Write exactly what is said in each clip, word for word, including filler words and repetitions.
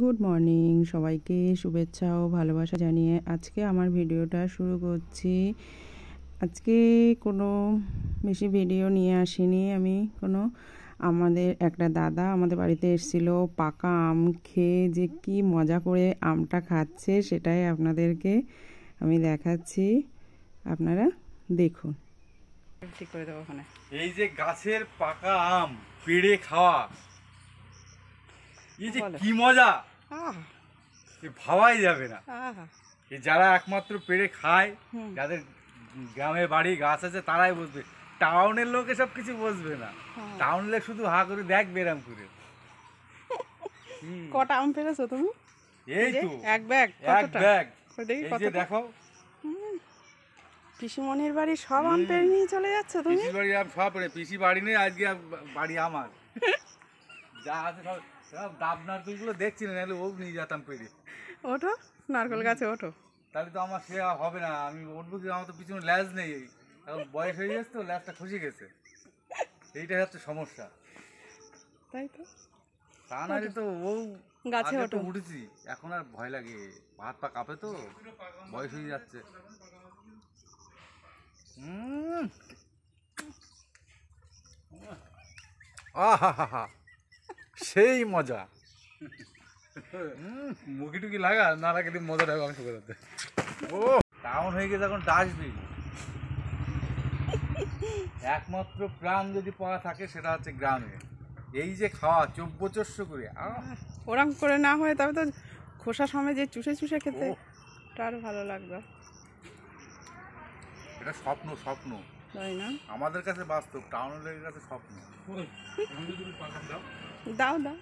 Good morning সবাইকে, শুভেচ্ছা ও ভালোবাসা জানিয়ে আজকে আমার ভিডিওটা শুরু করছি। আজকে কোনো বেশি ভিডিও নিয়ে আসিনি আমি। কোনো আমাদের একটা দাদা আমাদের বাড়িতে এসেছিল, পাকা আম খেয়ে যে কি মজা করে আমটা খাচ্ছে সেটাই আপনাদেরকে আমি দেখাচ্ছি, আপনারা দেখুন। ঠিক করে দেবো ওখানে। এই যে গাছের পাকা আম পেড়ে খাওয়া, এই যে কি মজা ভাবাই যাবে না। যারা একমাত্র পেড়ে খায়, যাদের গ্রামে বাড়ি গাছ আছে তারাই বুঝবে, টাউনের লোকে সব কিছু বুঝবে না। টাউনের লোক শুধু হা করে দেখ বেরাম করে। কটা আম পেরেছো তুমি? এই তো এক ব্যাগ। এক ব্যাগ দেখো, পিসিমনির বাড়ি সব আম পেড়ে নিয়ে চলে যাচ্ছে তুমি। পিসির বাড়ি আম সব পেড়ে, পিসি বাড়ি নেই আজকে, বাড়ি আমার যা আছে সব সব ডাব নারকেলগুলো দেখছি না, নাহলে ও নিয়ে যেতাম পেড়ে। ওঠো নারকেল গাছে ওঠো। তাহলে তো আমার সে হবে না, আমি উঠবো কি? আমার তো পিছনে ল্যাজ নেই, এখন বয়স হয়ে গেছে তো ল্যাজটা খসে গেছে, এইটাই হচ্ছে সমস্যা। তাই তো, তা নাহলে তো ও গাছে ওঠো। উঠেছি এখন আর ভয় লাগে, হাত পা কাঁপে তো, বয়স হয়ে যাচ্ছে। হুম আহা হা হা, সেই মজা। মুখি টুকি লাগা না লাগে মজা লাগবে অংশ করতে। ও টাউন হয়ে গেছে এখন ডাস্টবিন। একমাত্র প্রাণ যদি পাওয়া থাকে সেটা হচ্ছে গ্রামে। এই যে খাওয়া চব্য চস্য করে, ওরম করে না হয় তবে তো খোসা সময় যে চুষে চুষে খেতে তার ভালো লাগবে। এটা স্বপ্ন, স্বপ্ন তাই না? আমাদের কাছে বাস্তব, টাউনের কাছে স্বপ্ন। দাও দাও,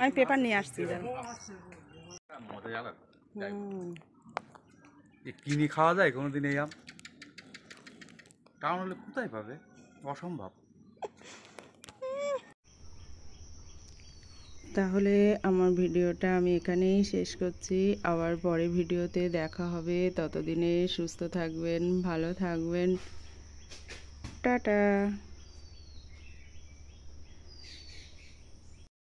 আমি পেপার নিয়ে আসছি। কিনে খাওয়া যায় কোনোদিন এই আম? টাউন হলে কোথায় পাবে, অসম্ভব। তাহলে আমার ভিডিওটা আমি এখানেই শেষ করছি, আবার পরে ভিডিওতে দেখা হবে। ততদিনে সুস্থ থাকবেন, ভালো থাকবেন, টাটা।